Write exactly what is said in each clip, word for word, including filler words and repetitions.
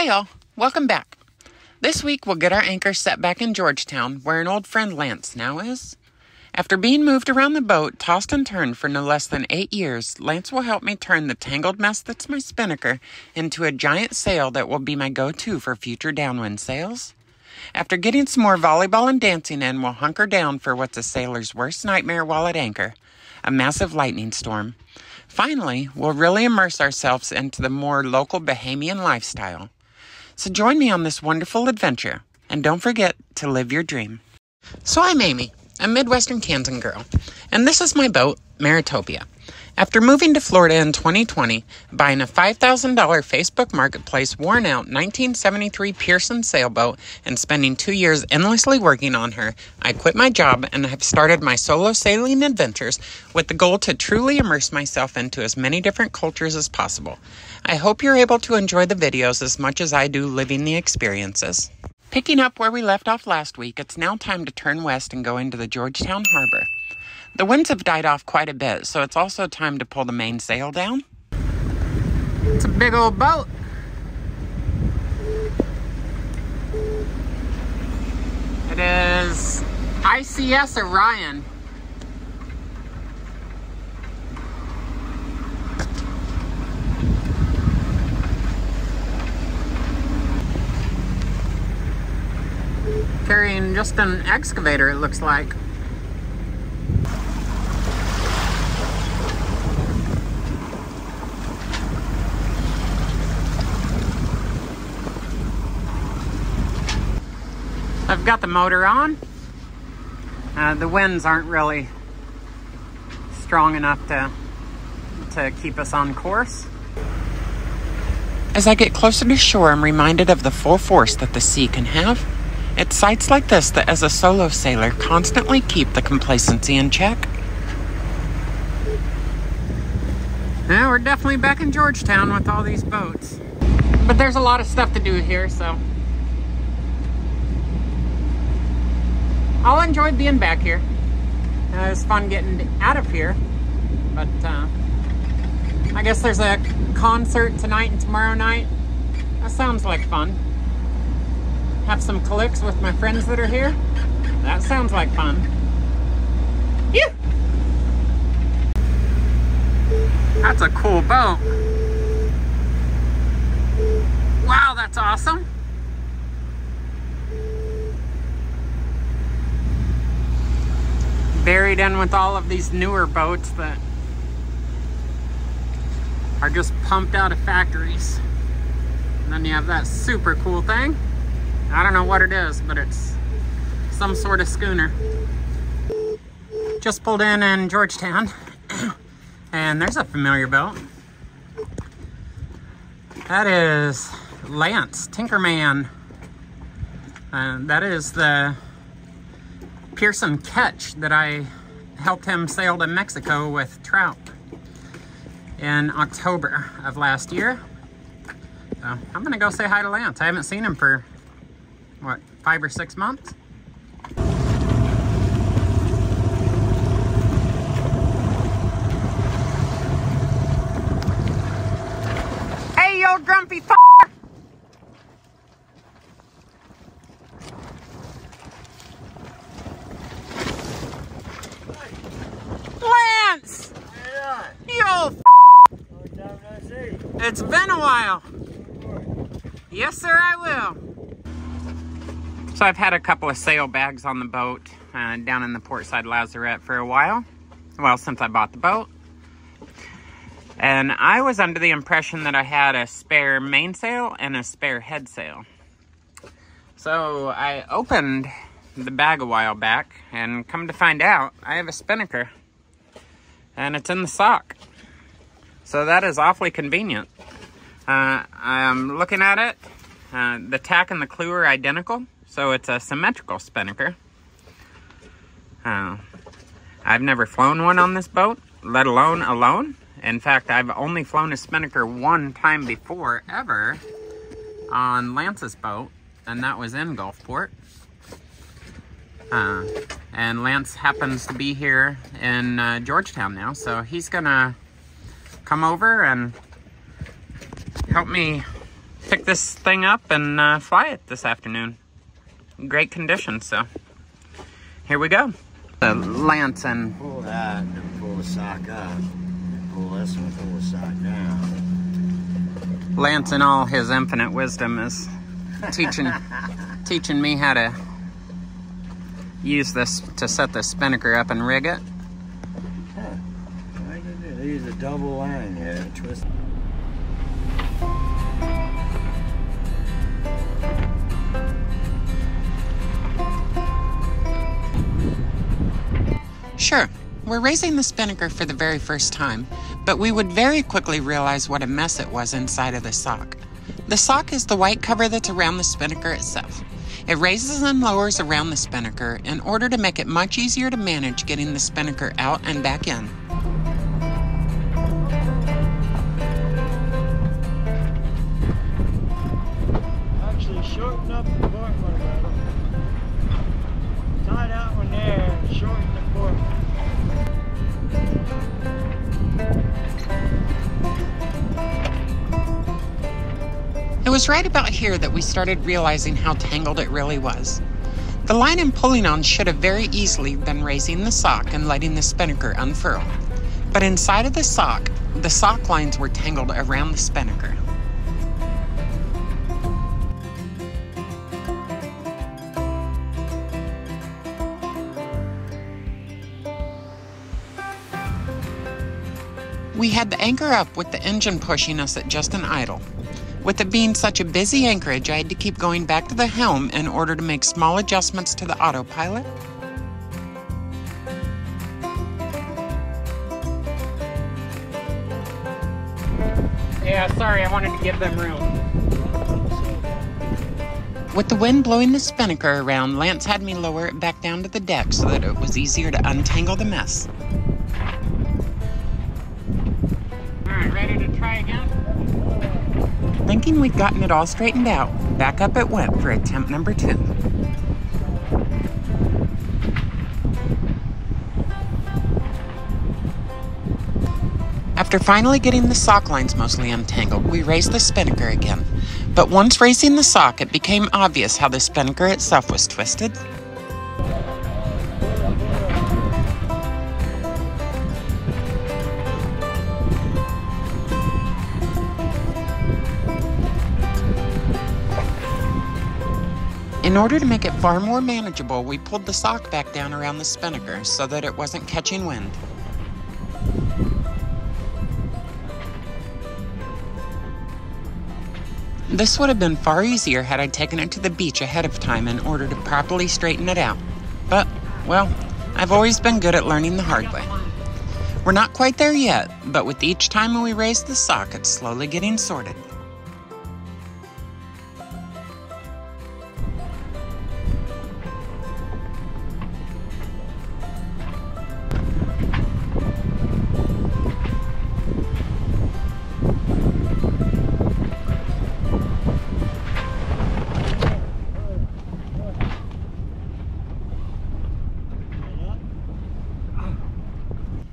Hey y'all, welcome back. This week we'll get our anchor set back in George Town, where an old friend Lance now is. After being moved around the boat, tossed and turned for no less than eight years, Lance will help me turn the tangled mess that's my spinnaker into a giant sail that will be my go-to for future downwind sails. After getting some more volleyball and dancing in, we'll hunker down for what's a sailor's worst nightmare while at anchor, a massive lightning storm. Finally, we'll really immerse ourselves into the more local Bahamian lifestyle. So join me on this wonderful adventure, and don't forget to live your dream. So I'm Amy, a Midwestern Kansan girl, and this is my boat, Maritopia. After moving to Florida in twenty twenty, buying a five thousand dollar Facebook Marketplace worn-out nineteen seventy-three Pearson sailboat and spending two years endlessly working on her, I quit my job and have started my solo sailing adventures with the goal to truly immerse myself into as many different cultures as possible. I hope you're able to enjoy the videos as much as I do living the experiences. Picking up where we left off last week, it's now time to turn west and go into the Georgetown Harbor. The winds have died off quite a bit, so it's also time to pull the mainsail down. It's a big old boat. It is I C S Orion. Carrying just an excavator, it looks like. I've got the motor on. Uh, the winds aren't really strong enough to, to keep us on course. As I get closer to shore, I'm reminded of the full force that the sea can have. It's sights like this that, as a solo sailor, constantly keep the complacency in check. Now we're definitely back in Georgetown with all these boats. But there's a lot of stuff to do here, so I'll enjoy being back here. Uh, it was fun getting out of here, but uh, I guess there's a concert tonight and tomorrow night. That sounds like fun. Have some clicks with my friends that are here. That sounds like fun. Yeah. That's a cool boat. Wow, that's awesome. Buried in with all of these newer boats that are just pumped out of factories. And then you have that super cool thing. I don't know what it is, but it's some sort of schooner. Just pulled in in Georgetown, and there's a familiar boat. That is Lance Tinkerman. Uh, that is the Pearson catch that I helped him sail to Mexico with trout in October of last year. So I'm gonna go say hi to Lance. I haven't seen him for, what, five or six months? Hey, you old grumpy f***er! It's been a while. Yes, sir, I will. So I've had a couple of sail bags on the boat uh, down in the Portside Lazarette for a while. Well, since I bought the boat. And I was under the impression that I had a spare mainsail and a spare headsail. So I opened the bag a while back, and come to find out, I have a spinnaker. And it's in the sock. So that is awfully convenient. Uh, I'm looking at it. Uh, the tack and the clew are identical, so it's a symmetrical spinnaker. Uh, I've never flown one on this boat, let alone alone. In fact, I've only flown a spinnaker one time before ever on Lance's boat, and that was in Gulfport. Uh, and Lance happens to be here in uh, Georgetown now, so he's gonna come over and help me pick this thing up and uh, fly it this afternoon. Great conditions, so here we go. The Lance and pull that and pull the sock up. Pull this and pull the sock down. Lance, in all his infinite wisdom, is teaching teaching me how to use this to set the spinnaker up and rig it. Huh. I can do. Use a double line here. Twist. Sure, we're raising the spinnaker for the very first time, but we would very quickly realize what a mess it was inside of the sock. The sock is the white cover that's around the spinnaker itself. It raises and lowers around the spinnaker in order to make it much easier to manage getting the spinnaker out and back in. Actually shorten up the port one a little. Tie that one there and shorten the port. It was right about here that we started realizing how tangled it really was. The line I'm pulling on should have very easily been raising the sock and letting the spinnaker unfurl. But inside of the sock, the sock lines were tangled around the spinnaker. We had the anchor up with the engine pushing us at just an idle. With it being such a busy anchorage, I had to keep going back to the helm in order to make small adjustments to the autopilot. Yeah, sorry, I wanted to give them room. With the wind blowing the spinnaker around, Lance had me lower it back down to the deck so that it was easier to untangle the mess. All right, ready to try again? Thinking we'd gotten it all straightened out, back up it went for attempt number two. After finally getting the sock lines mostly untangled, we raised the spinnaker again. But once raising the sock, it became obvious how the spinnaker itself was twisted. In order to make it far more manageable, we pulled the sock back down around the spinnaker so that it wasn't catching wind. This would have been far easier had I taken it to the beach ahead of time in order to properly straighten it out. But, well, I've always been good at learning the hard way. We're not quite there yet, but with each time we raise the sock, it's slowly getting sorted.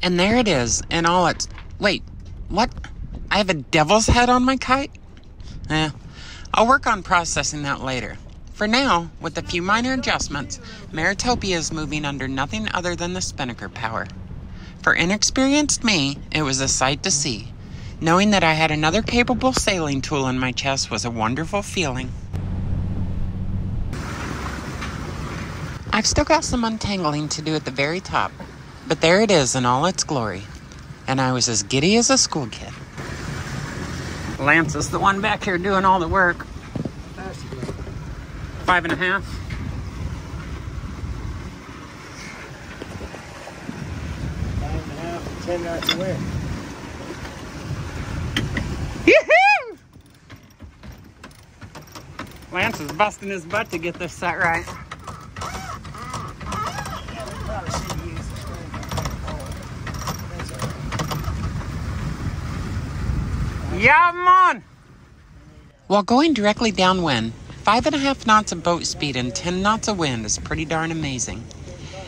And there it is, and all its... Wait, what? I have a devil's head on my kite? Eh, I'll work on processing that later. For now, with a few minor adjustments, Maritopia is moving under nothing other than the spinnaker power. For inexperienced me, it was a sight to see. Knowing that I had another capable sailing tool in my chest was a wonderful feeling. I've still got some untangling to do at the very top. But there it is in all its glory. And I was as giddy as a school kid. Lance is the one back here doing all the work. Five and a half. Five and a half and ten knots away. Yoo-hoo! Lance is busting his butt to get this set right. Yeah, man! While going directly downwind, five and a half knots of boat speed and ten knots of wind is pretty darn amazing.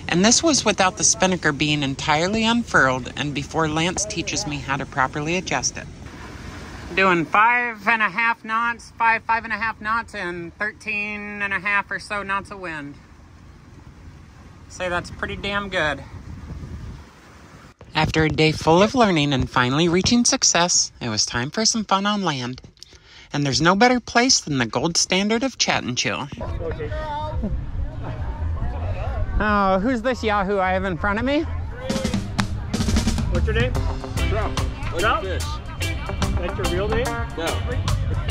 And this was without the spinnaker being entirely unfurled and before Lance teaches me how to properly adjust it. doing five and a half knots, five, five and a half knots, and thirteen and a half or so knots of wind. Say that's pretty damn good. After a day full of learning and finally reaching success, it was time for some fun on land. And there's no better place than the gold standard of Chat N Chill. Oh, who's this yahoo I have in front of me? What's your name? Trout. What's your fish? That's your real name? No. George.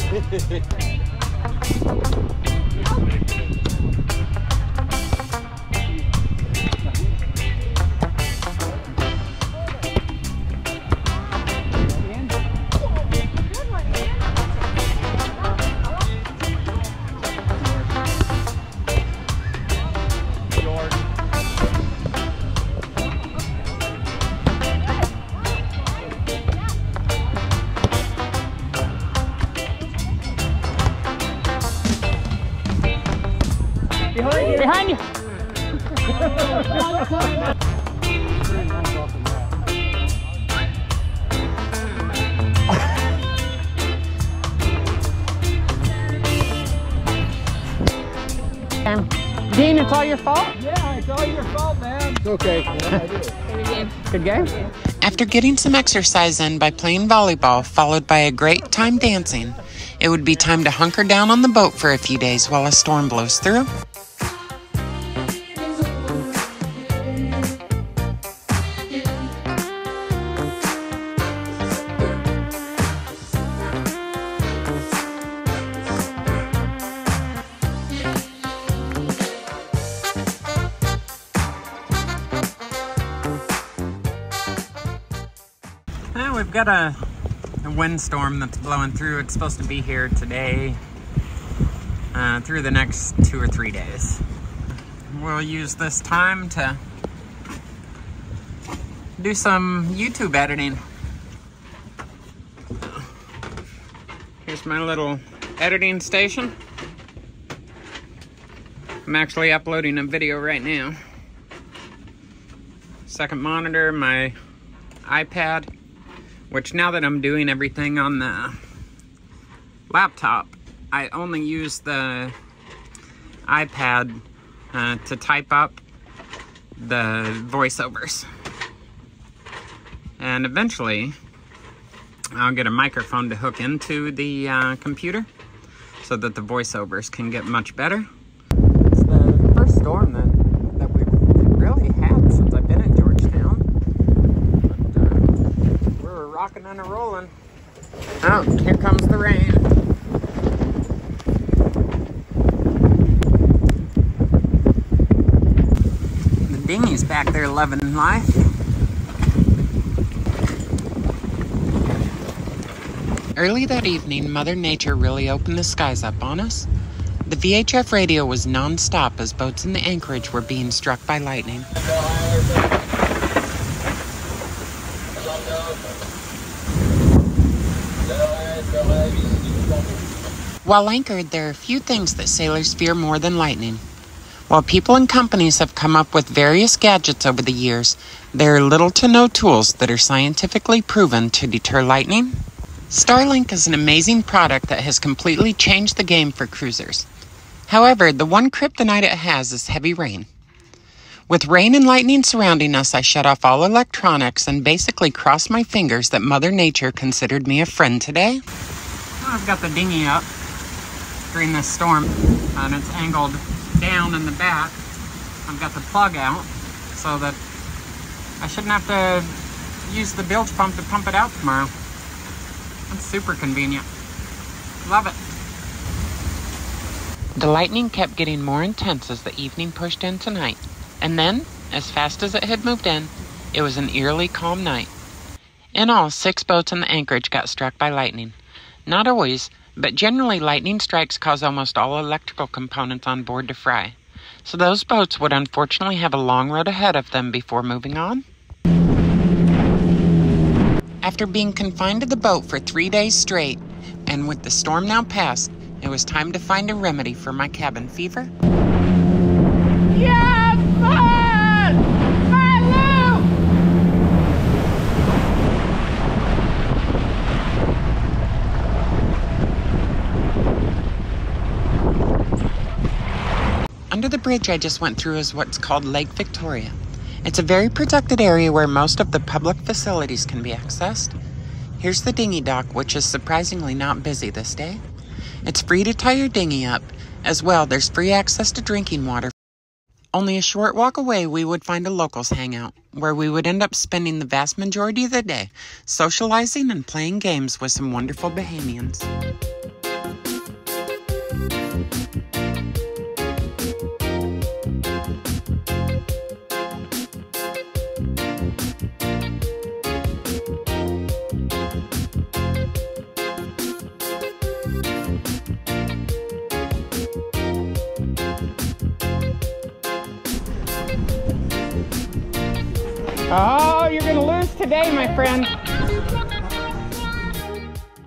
Behind you! Dean, it's all your fault? Yeah, it's all your fault, man. It's okay. Good game. Good game? After getting some exercise in by playing volleyball, followed by a great time dancing, it would be time to hunker down on the boat for a few days while a storm blows through. We've got a, a windstorm that's blowing through. It's supposed to be here today uh, through the next two or three days. We'll use this time to do some YouTube editing. Here's my little editing station. I'm actually uploading a video right now. Second monitor, my iPad. Which now that I'm doing everything on the laptop, I only use the iPad uh, to type up the voiceovers. And eventually, I'll get a microphone to hook into the uh, computer so that the voiceovers can get much better. It's the first storm that rocking and a-rolling. Oh, here comes the rain. The dinghy's back there loving life. Early that evening, Mother Nature really opened the skies up on us. The V H F radio was non-stop as boats in the anchorage were being struck by lightning. While anchored, there are few things that sailors fear more than lightning. While people and companies have come up with various gadgets over the years, there are little to no tools that are scientifically proven to deter lightning. Starlink is an amazing product that has completely changed the game for cruisers. However, the one kryptonite it has is heavy rain. With rain and lightning surrounding us, I shut off all electronics and basically crossed my fingers that Mother Nature considered me a friend today. Well, I've got the dinghy up during this storm, and it's angled down in the back. I've got the plug out so that I shouldn't have to use the bilge pump to pump it out tomorrow. That's super convenient. Love it. The lightning kept getting more intense as the evening pushed in tonight. And then, as fast as it had moved in, it was an eerily calm night. In all, six boats in the anchorage got struck by lightning. Not always, but generally lightning strikes cause almost all electrical components on board to fry. So those boats would unfortunately have a long road ahead of them before moving on. After being confined to the boat for three days straight, and with the storm now past, it was time to find a remedy for my cabin fever. Yeah! under the bridge I just went through is what's called Lake Victoria. It's a very protected area where most of the public facilities can be accessed. Here's the dinghy dock, which is surprisingly not busy this day. It's free to tie your dinghy up. As well, there's free access to drinking water. Only a short walk away, we would find a locals hangout, where we would end up spending the vast majority of the day socializing and playing games with some wonderful Bahamians. Oh, you're going to lose today, my friend.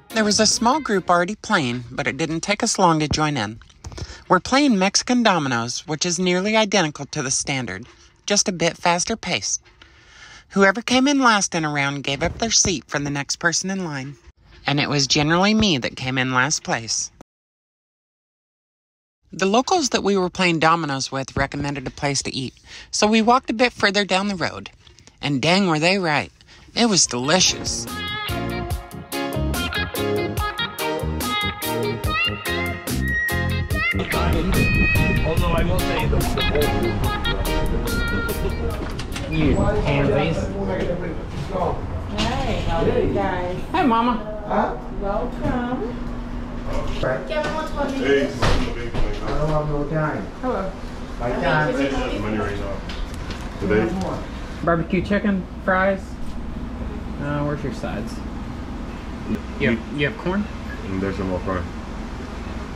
There was a small group already playing, but it didn't take us long to join in. We're playing Mexican dominoes, which is nearly identical to the standard, just a bit faster paced. Whoever came in last in a round gave up their seat for the next person in line, and it was generally me that came in last place. The locals that we were playing dominoes with recommended a place to eat, so we walked a bit further down the road. And dang, were they right. It was delicious. Although I will say the you pansies. Hey, how are you guys? Hey, Mama. Huh? Welcome. Kevin, what's one minute? I don't have no time. Hello. My time is money right now. Today? Barbecue chicken, fries. Uh, where's your sides? You have, you have corn? There's some more corn.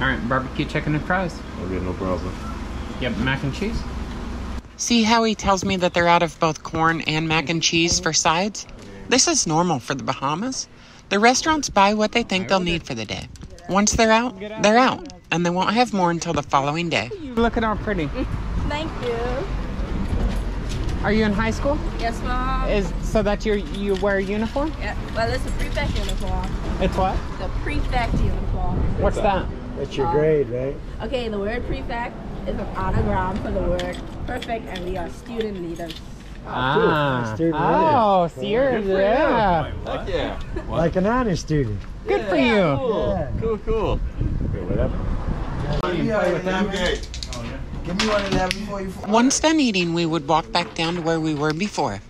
Alright, barbecue chicken and fries. Okay, no problem. You have mac and cheese? See how he tells me that they're out of both corn and mac and cheese for sides? This is normal for the Bahamas. The restaurants buy what they think they'll need for the day. Once they're out, they're out. And they won't have more until the following day. You're looking all pretty. Thank you. Are you in high school? Yes, Mom. Is so that you you wear a uniform? Yeah. Well, it's a prefect uniform. It's what? The prefect uniform. What's that? That's your um, grade, right? Okay. The word prefect is an anagram for the word perfect, and we are student leaders. Ah. Cool. Student oh, leader. So you're yeah. Like, yeah. Like an honor student. Good yeah. for you. Cool. Yeah. Cool. Cool. Okay, whatever. Yeah. Once done eating, we would walk back down to where we were before.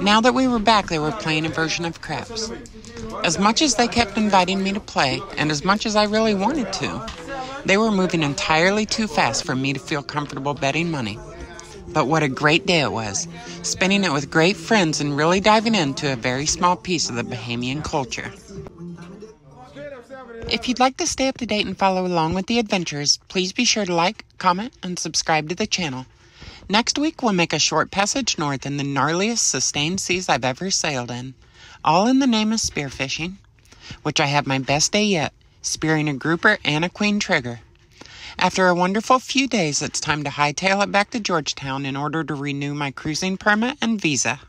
Now that we were back, they were playing a version of craps. As much as they kept inviting me to play, and as much as I really wanted to, they were moving entirely too fast for me to feel comfortable betting money. But what a great day it was, spending it with great friends and really diving into a very small piece of the Bahamian culture. If you'd like to stay up to date and follow along with the adventures, please be sure to like, comment, and subscribe to the channel. Next week, we'll make a short passage north in the gnarliest sustained seas I've ever sailed in, all in the name of spearfishing, which I had my best day yet, spearing a grouper and a queen trigger. After a wonderful few days, it's time to hightail it back to George Town in order to renew my cruising permit and visa.